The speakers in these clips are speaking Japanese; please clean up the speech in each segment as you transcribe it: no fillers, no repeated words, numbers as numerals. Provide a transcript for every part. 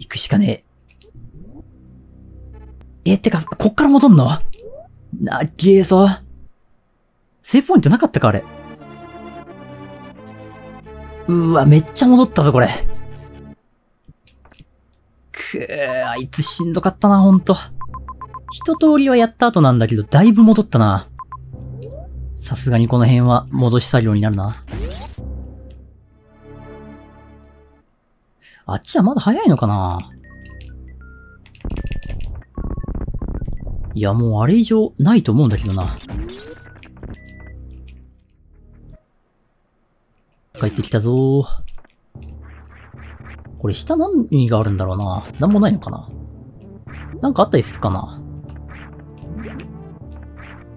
行くしかねえ。ってか、こっから戻んのなっげえぞ。セーブポイントなかったか、あれ。うーわ、めっちゃ戻ったぞ、これ。くー、あいつしんどかったな、ほんと。一通りはやった後なんだけど、だいぶ戻ったな。さすがにこの辺は戻し作業になるな。あっちはまだ早いのかな？いや、もうあれ以上ないと思うんだけどな。帰ってきたぞー。これ下何があるんだろうな。なんもないのかな。なんかあったりするかな。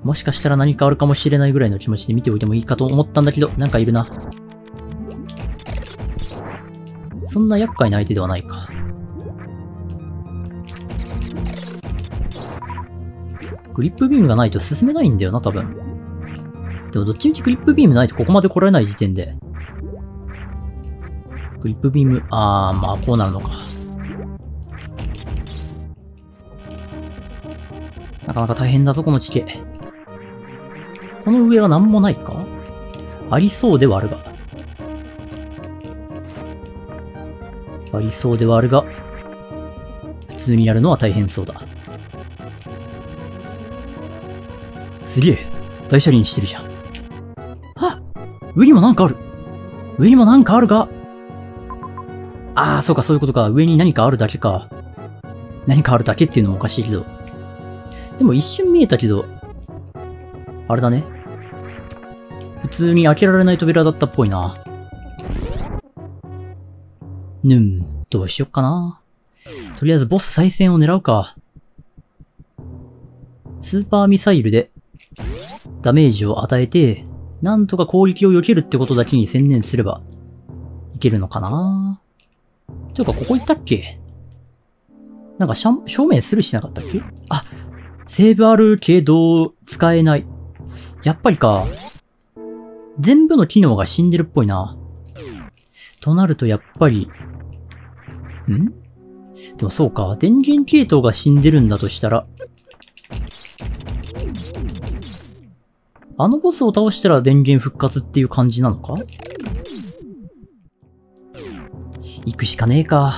もしかしたら何かあるかもしれないぐらいの気持ちで見ておいてもいいかと思ったんだけど、なんかいるな。そんな厄介な相手ではないか。グリップビームがないと進めないんだよな、多分。でもどっちみちグリップビームないとここまで来られない時点で。グリップビーム、まあこうなるのか。なかなか大変だぞ、この地形。この上は何もないか？ありそうではあるが。ありそうではあるが、普通にやるのは大変そうだ。すげえ、大車輪してるじゃん。はっ！上にもなんかある。上にもなんかあるが。ああ、そうか、そういうことか。上に何かあるだけか。何かあるだけっていうのもおかしいけど。でも一瞬見えたけど、あれだね。普通に開けられない扉だったっぽいな。どうしよっかな。とりあえずボス再戦を狙うか。スーパーミサイルでダメージを与えて、なんとか攻撃を避けるってことだけに専念すればいけるのかな。というか、ここ行ったっけ？なんか正面するしなかったっけ？あ、セーブあるけど使えない。やっぱりか。全部の機能が死んでるっぽいな。となるとやっぱり、でもそうか。電源系統が死んでるんだとしたら、あのボスを倒したら電源復活っていう感じなのか？行くしかねえか。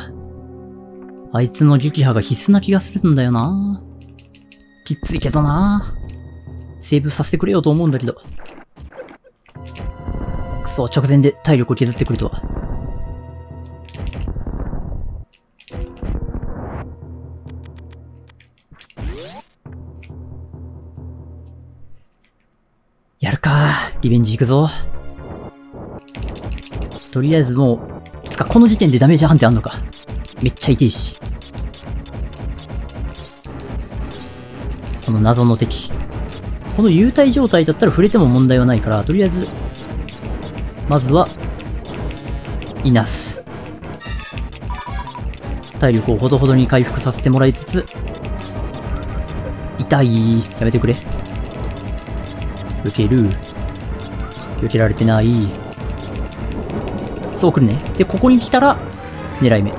あいつの撃破が必須な気がするんだよな。きついけどな。セーブさせてくれよと思うんだけど。くそ、直前で体力を削ってくるとは。やるか。リベンジ行くぞ。とりあえずもう、つかこの時点でダメージ判定あんのか。めっちゃ痛いし。この謎の敵。この幽体状態だったら触れても問題はないから、とりあえず、まずは、いなす。体力をほどほどに回復させてもらいつつ、痛い。やめてくれ。避ける。避けられてない。そう来るね。で、ここに来たら、狙い目。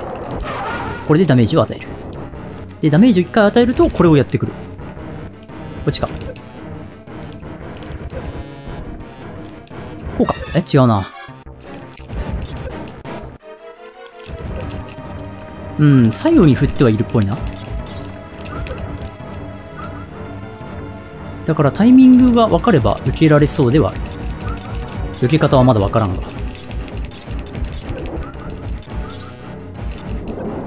これでダメージを与える。で、ダメージを1回与えると、これをやってくる。こっちか。こうか。え、違うな。うん、左右に振ってはいるっぽいな。だからタイミングが分かれば避けられそうではある。避け方はまだ分からんが。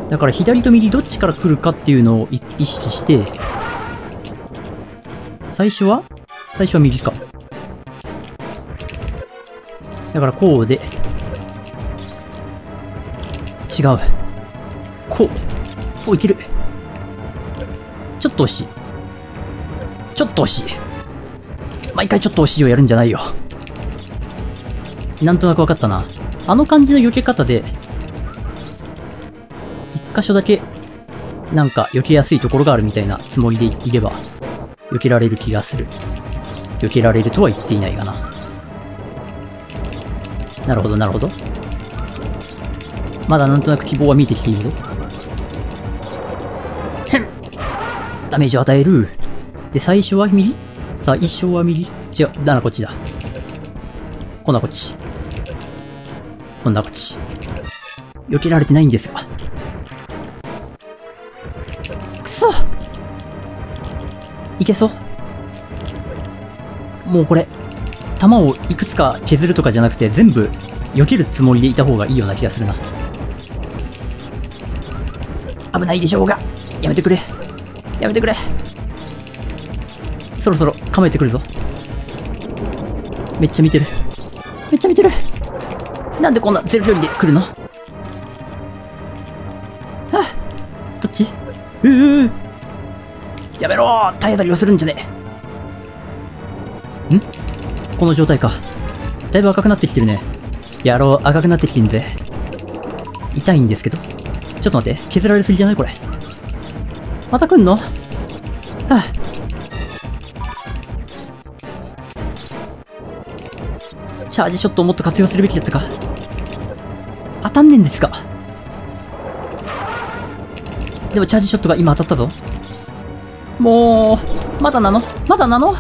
だから左と右どっちから来るかっていうのを意識して、最初は右か。だからこうで、違う。こう。お、いける。ちょっと惜しい。ちょっと惜しい。毎回ちょっと惜しいをやるんじゃないよ。なんとなく分かったな。あの感じの避け方で、一箇所だけ、なんか避けやすいところがあるみたいなつもりでいれば、避けられる気がする。避けられるとは言っていないがな。なるほど、なるほど。まだなんとなく希望は見えてきているぞ。ダメージを与える。で、最初は右、最初は右。違う、だな、こっちだ。今度はこっち。今度はこっち。避けられてないんですが。くそ！いけそう。もうこれ、弾をいくつか削るとかじゃなくて、全部避けるつもりでいた方がいいような気がするな。危ないでしょうが、やめてくれ。やめてくれ。そろそろ構えてくるぞ。めっちゃ見てる。めっちゃ見てる。なんでこんなゼロ距離で来るの？はあ、どっち？やめろー！体当たりをするんじゃねえ。ん？この状態か。だいぶ赤くなってきてるね。やろう、赤くなってきてんぜ。痛いんですけど。ちょっと待って、削られすぎじゃないこれ。また来んの？はあ、チャージショットをもっと活用するべきだったか。当たんねんですか。でもチャージショットが今当たったぞ。もう、まだなの？まだなの？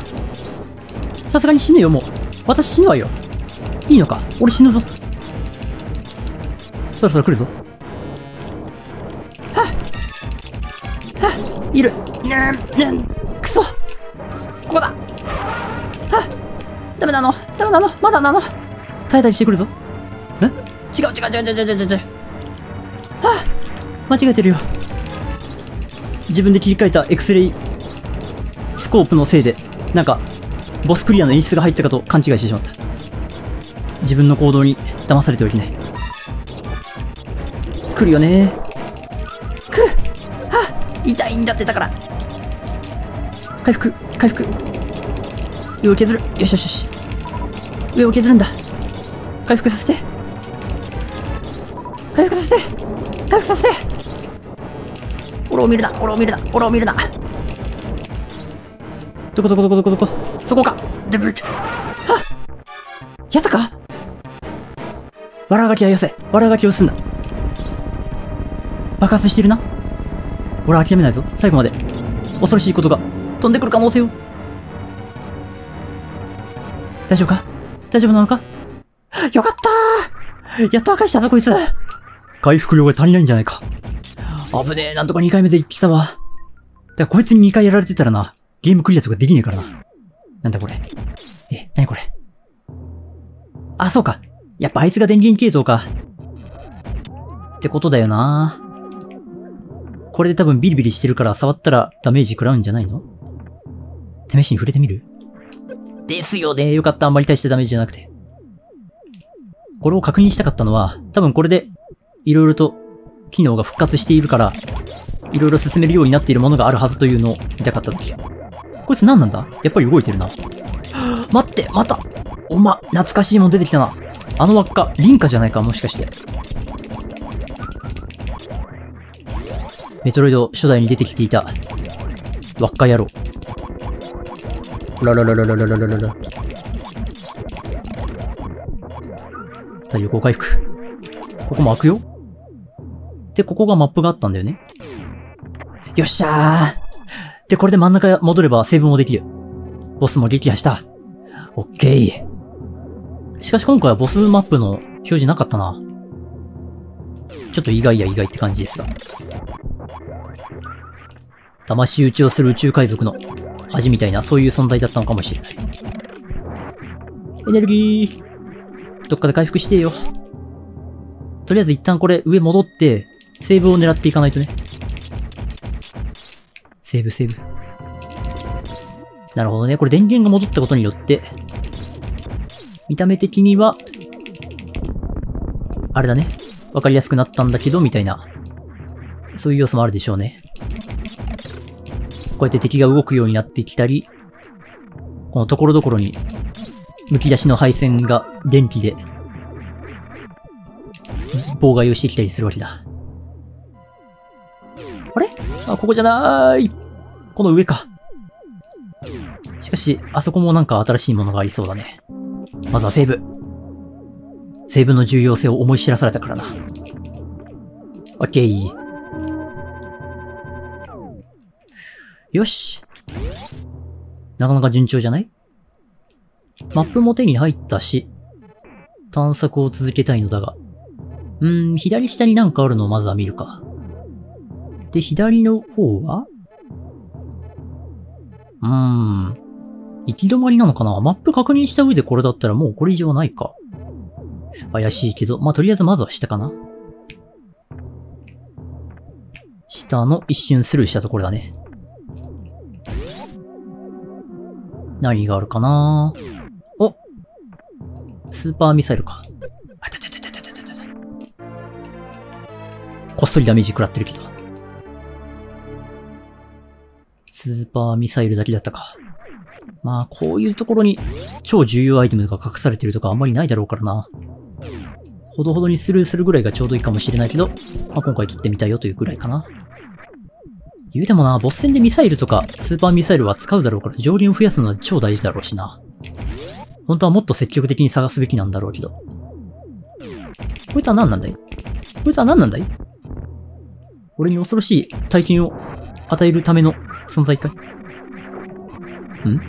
さすがに死ぬよ、もう。私死ぬわよ。いいのか？俺死ぬぞ。そろそろ来るぞ。いる。くそ、ここだ。ダメなの？ダメなの？まだなの？耐えたりしてくるぞ。え？違う違う違う違う違う違う。間違えてるよ。自分で切り替えた X-ray スコープのせいで、なんか、ボスクリアの演出が入ったかと勘違いしてしまった。自分の行動に騙されてはいけない。来るよねー。痛いんだって、だから回復回復、上を削る。よしよしよし、上を削るんだ。回復させて回復させて回復させて。俺を見るな、俺を見るな、俺を見るな。どこどこどこどこどこ、そこか。デブルッ、あやったか。わらがきは寄せ、わらがきをすんな。爆発してるな。俺諦めないぞ。最後まで。恐ろしいことが飛んでくる可能性を。大丈夫か？大丈夫なのか？よかったー！やっと破壊したぞ、こいつ。回復量が足りないんじゃないか。危ねえ、なんとか2回目で行ってきたわ。だからこいつに2回やられてたらな、ゲームクリアとかできねえからな。なんだこれ。え、なにこれ。あ、そうか。やっぱあいつが電源系統か。ってことだよな。これで多分ビリビリしてるから触ったらダメージ食らうんじゃないの？試しに触れてみる？ですよね。よかった。あんまり大したダメージじゃなくて。これを確認したかったのは、多分これで色々と機能が復活しているから、色々進めるようになっているものがあるはずというのを見たかっただけ。こいつ何なんだ？やっぱり動いてるな。待って、また！おま、懐かしいもん出てきたな。あの輪っか、リンカじゃないか、もしかして。メトロイド初代に出てきていた、輪っか野郎。ララララララララララ。太陽光回復。ここも開くよ。で、ここがマップがあったんだよね。よっしゃー。で、これで真ん中へ戻ればセーブもできる。ボスも撃破した。オッケー。しかし今回はボスマップの表示なかったな。ちょっと意外や意外って感じですが。魂打ちをする宇宙海賊の恥みたいな、そういう存在だったのかもしれない。エネルギー、どっかで回復してよ。とりあえず一旦これ上戻って、セーブを狙っていかないとね。セーブセーブ。なるほどね。これ電源が戻ったことによって、見た目的には、あれだね。わかりやすくなったんだけど、みたいな。そういう要素もあるでしょうね。こうやって敵が動くようになってきたり、このところどころに、むき出しの配線が電気で、妨害をしてきたりするわけだ。あれ？あ、ここじゃなーい。この上か。しかし、あそこもなんか新しいものがありそうだね。まずはセーブ。セーブの重要性を思い知らされたからな。オッケー。よし。なかなか順調じゃない？マップも手に入ったし、探索を続けたいのだが。左下になんかあるのをまずは見るか。で、左の方は？行き止まりなのかな？マップ確認した上でこれだったらもうこれ以上はないか。怪しいけど、まあ、とりあえずまずは下かな。下の一瞬スルーしたところだね。何があるかな？お！スーパーミサイルか。あたたたたたたたた。こっそりダメージ食らってるけど。スーパーミサイルだけだったか。まあ、こういうところに超重要アイテムが隠されてるとかあんまりないだろうからな。ほどほどにスルーするぐらいがちょうどいいかもしれないけど、まあ、今回取ってみたいよというぐらいかな。言うてもな、ボス戦でミサイルとかスーパーミサイルは使うだろうから上限を増やすのは超大事だろうしな。本当はもっと積極的に探すべきなんだろうけど。こいつは何なんだい？こいつは何なんだい？俺に恐ろしい体験を与えるための存在かい？ん？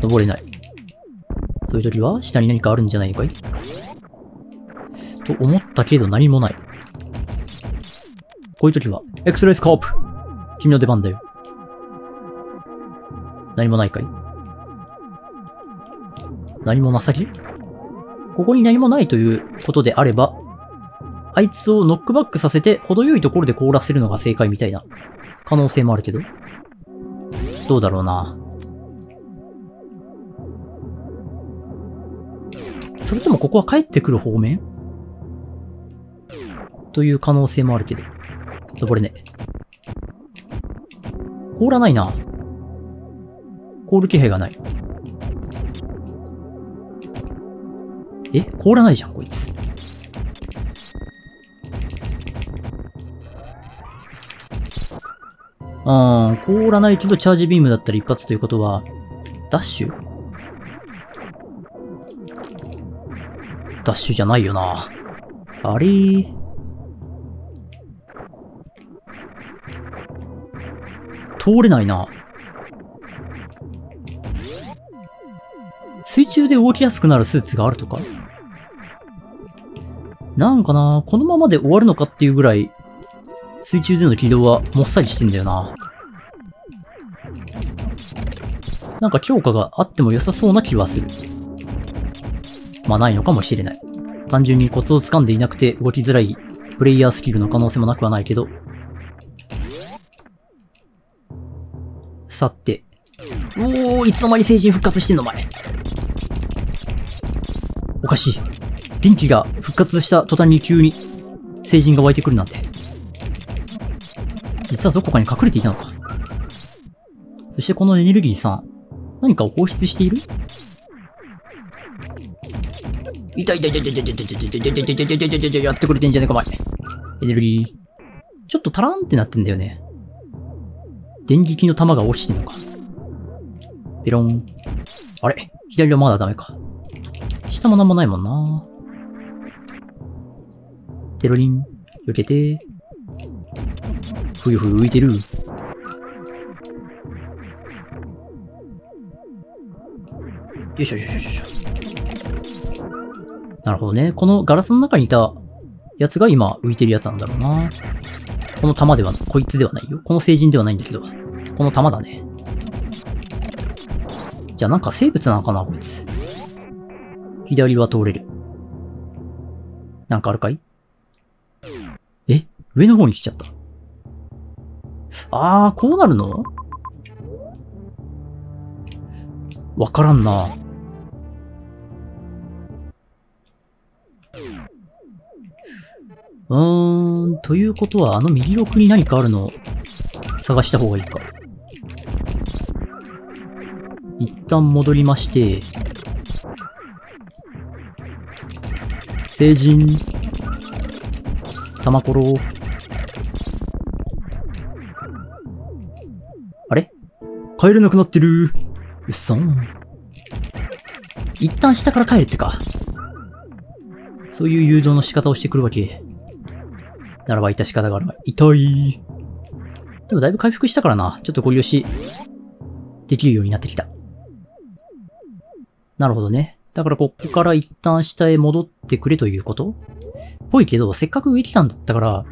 登れない。そういう時は下に何かあるんじゃないのかい？と思ったけど何もない。こういう時は、X-rayスコープ！君の出番だよ。何もないかい？何もなさげ？ここに何もないということであれば、あいつをノックバックさせて、程よいところで凍らせるのが正解みたいな可能性もあるけど。どうだろうな。それともここは帰ってくる方面？という可能性もあるけど。登れねえ。凍らないな。凍る気配がない。え？凍らないじゃん、こいつ。凍らないけどチャージビームだったら一発ということは、ダッシュ？ダッシュじゃないよな。あれー。通れないな。水中で動きやすくなるスーツがあるとか？なんかな、このままで終わるのかっていうぐらい、水中での軌道はもっさりしてんだよな。なんか強化があっても良さそうな気はする。まあないのかもしれない。単純にコツをつかんでいなくて動きづらいプレイヤースキルの可能性もなくはないけど、さて。おー、いつの間に成人復活してんの、お前。おかしい。元気が復活した途端に急に成人が湧いてくるなんて。実はどこかに隠れていたのか。そしてこのエネルギーさん、何かを放出している？いたいたいたいたいたいたいたいたいたいたいたいたいたいた、やってくれてんじゃねえか、お前。エネルギー。ちょっとタランってなってんだよね。電撃の弾が落ちてんのか。ペロン。あれ？左はまだダメか。下もなんもないもんな。テロリン。避けて。ふゆふゆ浮いてる。よいしょよいしょよいしょ。なるほどね。このガラスの中にいたやつが今浮いてるやつなんだろうな。この弾では、こいつではないよ。この成人ではないんだけど。この弾だね。じゃあなんか生物なのかな、こいつ。左は通れる。なんかあるかい？え？上の方に来ちゃった。こうなるの？わからんな。ということは、あの右奥に何かあるのを探した方がいいか。一旦戻りまして、成人、玉ころ。あれ？帰れなくなってる。うっそん。一旦下から帰れってか。そういう誘導の仕方をしてくるわけ。ならば致し方があるまい。痛い。でもだいぶ回復したからな。ちょっとご利用し、できるようになってきた。なるほどね。だからここから一旦下へ戻ってくれということ?ぽいけど、せっかく上来たんだったから、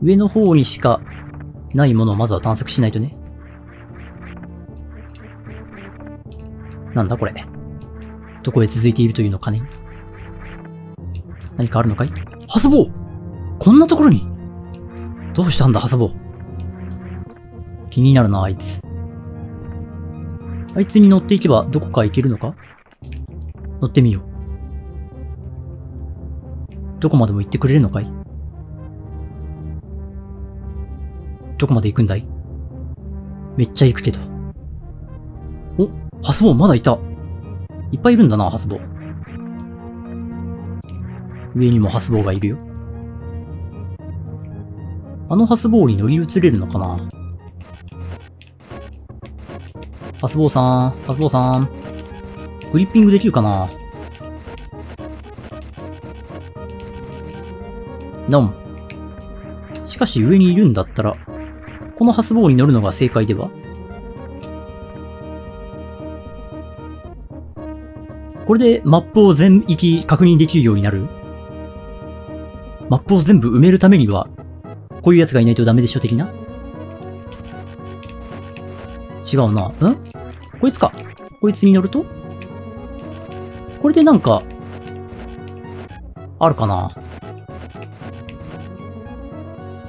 上の方にしかないものをまずは探索しないとね。なんだこれ。どこへ続いているというのかね。何かあるのかい?ハサボウ!こんなところに!どうしたんだ、ハサボウ。気になるな、あいつ。あいつに乗っていけばどこか行けるのか?乗ってみよう。どこまでも行ってくれるのかい?どこまで行くんだい?めっちゃ行くけど。お、ハサボウまだいた。いっぱいいるんだな、ハサボウ。上にもハサボウがいるよ。あのハスボウに乗り移れるのかな?ハスボウさん、ハスボウさん。グリッピングできるかな?ノン。しかし上にいるんだったら、このハスボウに乗るのが正解では?これでマップを全域確認できるようになる?マップを全部埋めるためには、こういうやつがいないとダメでしょ的な?違うな。ん?こいつか。こいつに乗ると?これでなんか、あるかな?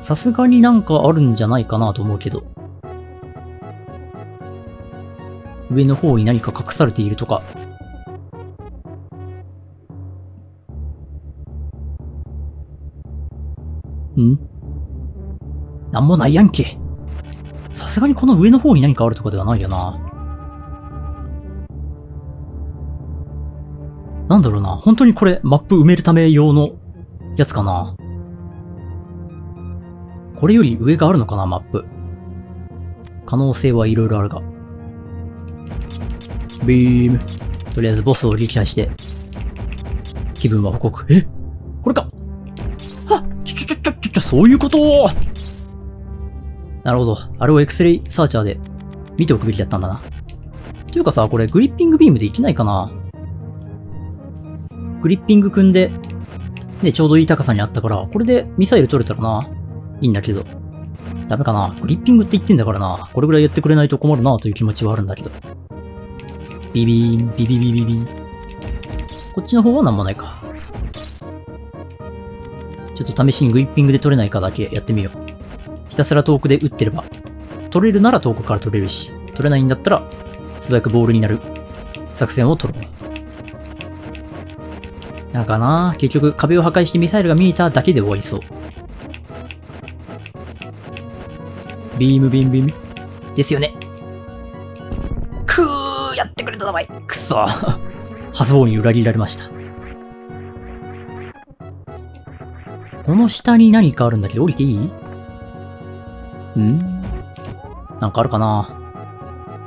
さすがになんかあるんじゃないかなと思うけど。上の方に何か隠されているとか。ん?なんもないやんけ。さすがにこの上の方に何かあるとかではないよな。なんだろうな。本当にこれ、マップ埋めるため用のやつかな。これより上があるのかな、マップ。可能性はいろいろあるが。ビーム。とりあえずボスを撃破して、気分は報告。え?これか。はっ!ちょ、そういうことー!なるほど。あれをエクスレイサーチャーで見ておくべきだったんだな。というかさ、これグリッピングビームでいけないかな?グリッピング組んで、ね、ちょうどいい高さにあったから、これでミサイル取れたらな。いいんだけど。ダメかな?グリッピングって言ってんだからな。これぐらいやってくれないと困るなという気持ちはあるんだけど。ビビーン、ビビビビビン。こっちの方はなんもないか。ちょっと試しにグリッピングで取れないかだけやってみよう。ひたすら遠くで撃ってれば、取れるなら遠くから取れるし、取れないんだったら、素早くボールになる作戦を取ろう。なんかな、結局壁を破壊してミサイルが見えただけで終わりそう。ビームビームビーム。ですよね。くーやってくれたな、お前。くそー。ハサボウに裏切られました。この下に何かあるんだけど、降りていい?ん?なんかあるかな?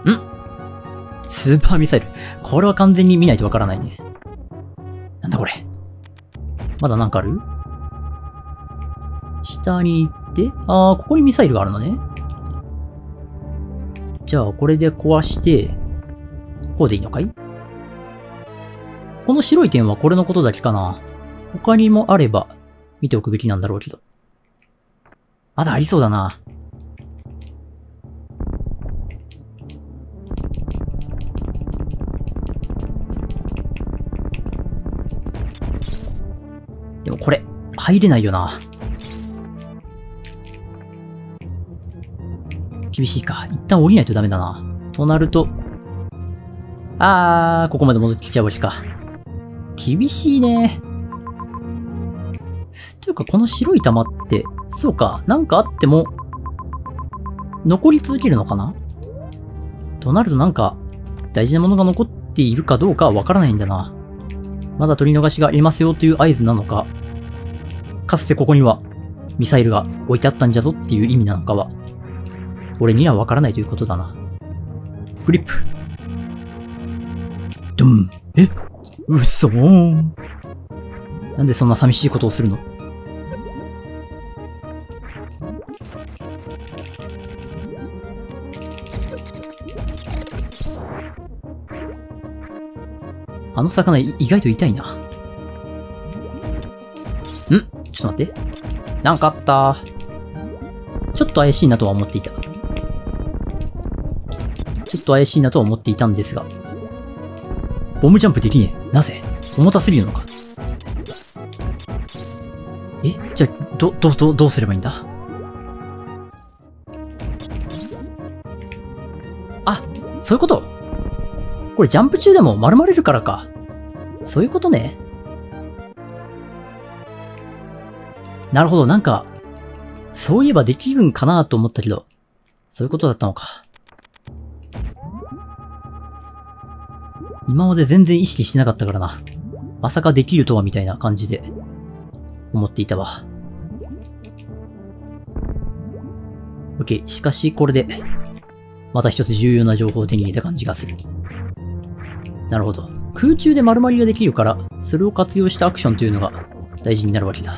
ん?スーパーミサイル。これは完全に見ないとわからないね。なんだこれ。まだなんかある?下に行って、あー、ここにミサイルがあるのね。じゃあ、これで壊して、こうでいいのかい?この白い点はこれのことだけかな。他にもあれば、見ておくべきなんだろうけど。まだありそうだな。でもこれ、入れないよな。厳しいか。一旦降りないとダメだな。となると、あー、ここまで戻ってきちゃうわけか。厳しいね。というか、この白い玉って、そうか、なんかあっても、残り続けるのかな?となるとなんか、大事なものが残っているかどうかはわからないんだな。まだ取り逃しがありますよという合図なのか、かつてここにはミサイルが置いてあったんじゃぞっていう意味なのかは、俺にはわからないということだな。グリップ。ドン。え?うそーん。なんでそんな寂しいことをするの?あの魚意外と痛いな。ん？ちょっと待って。なんかあったー。ちょっと怪しいなとは思っていた。ちょっと怪しいなとは思っていたんですが。ボムジャンプできねえ。なぜ？重たすぎるのか。え？じゃあ、どうすればいいんだ？あ、そういうこと？これジャンプ中でも丸まれるからか。そういうことね。なるほど、なんか、そういえばできるんかなと思ったけど、そういうことだったのか。今まで全然意識してなかったからな。まさかできるとはみたいな感じで思っていたわ。OK。しかしこれで、また一つ重要な情報を手に入れた感じがする。なるほど。空中で丸まりができるから、それを活用したアクションというのが大事になるわけだ。